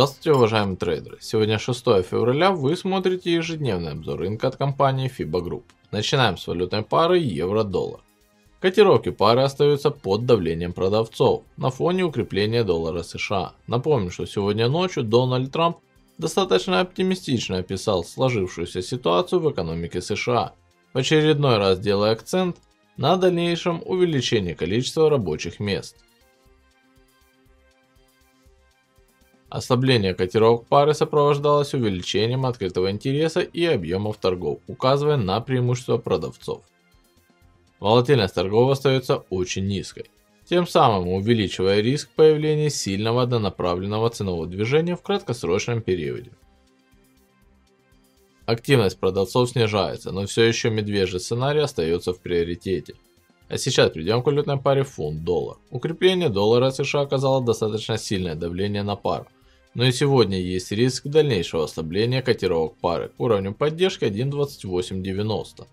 Здравствуйте, уважаемые трейдеры! Сегодня 6 февраля, вы смотрите ежедневный обзор рынка от компании Fibo Group. Начинаем с валютной пары евро-доллар. Котировки пары остаются под давлением продавцов на фоне укрепления доллара США. Напомню, что сегодня ночью Дональд Трамп достаточно оптимистично описал сложившуюся ситуацию в экономике США, в очередной раз делая акцент на дальнейшем увеличении количества рабочих мест. Ослабление котировок пары сопровождалось увеличением открытого интереса и объемов торгов, указывая на преимущество продавцов. Волатильность торгов остается очень низкой, тем самым увеличивая риск появления сильного однонаправленного ценового движения в краткосрочном периоде. Активность продавцов снижается, но все еще медвежий сценарий остается в приоритете. А сейчас перейдем к валютной паре фунт-доллар. Укрепление доллара США оказало достаточно сильное давление на пару. Но и сегодня есть риск дальнейшего ослабления котировок пары к уровню поддержки 1.2890.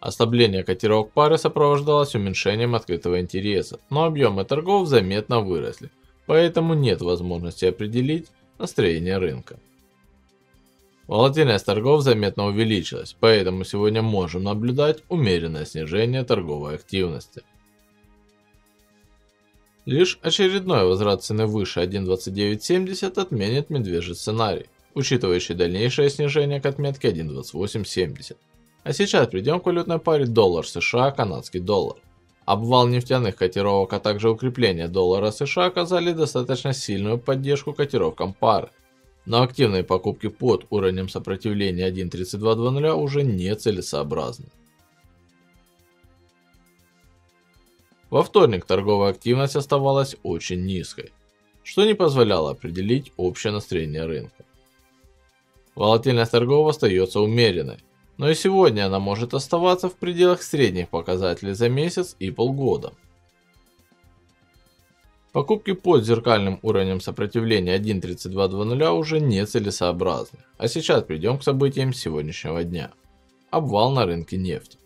Ослабление котировок пары сопровождалось уменьшением открытого интереса, но объемы торгов заметно выросли, поэтому нет возможности определить настроение рынка. Волатильность торгов заметно увеличилась, поэтому сегодня можем наблюдать умеренное снижение торговой активности. Лишь очередной возврат цены выше 1.2970 отменит медвежий сценарий, учитывающий дальнейшее снижение к отметке 1.2870. А сейчас перейдем к валютной паре доллар США – канадский доллар. Обвал нефтяных котировок, а также укрепление доллара США оказали достаточно сильную поддержку котировкам пары. Но активные покупки под уровнем сопротивления 1.3220 уже не целесообразны. Во вторник торговая активность оставалась очень низкой, что не позволяло определить общее настроение рынка. Волатильность торгов остается умеренной, но и сегодня она может оставаться в пределах средних показателей за месяц и полгода. Покупки под зеркальным уровнем сопротивления 1.3220 уже не целесообразны. А сейчас перейдем к событиям сегодняшнего дня. Обвал на рынке нефти.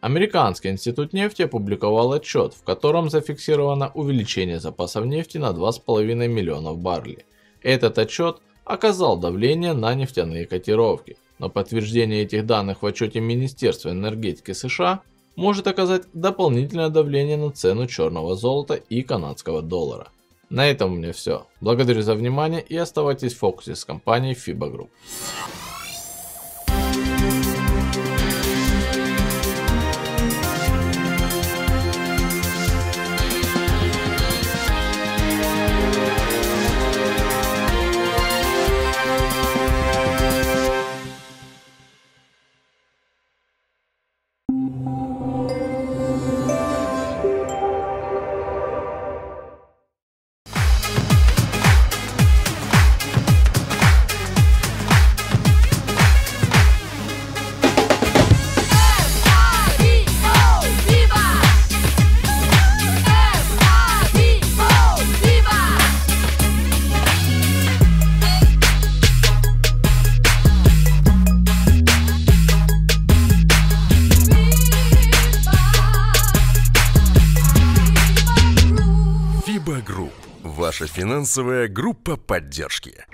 Американский институт нефти опубликовал отчет, в котором зафиксировано увеличение запасов нефти на 2,5 миллиона баррелей. Этот отчет оказал давление на нефтяные котировки, но подтверждение этих данных в отчете Министерства энергетики США может оказать дополнительное давление на цену черного золота и канадского доллара. На этом у меня все. Благодарю за внимание и оставайтесь в фокусе с компанией Fibo Group. Группа. Ваша финансовая группа поддержки.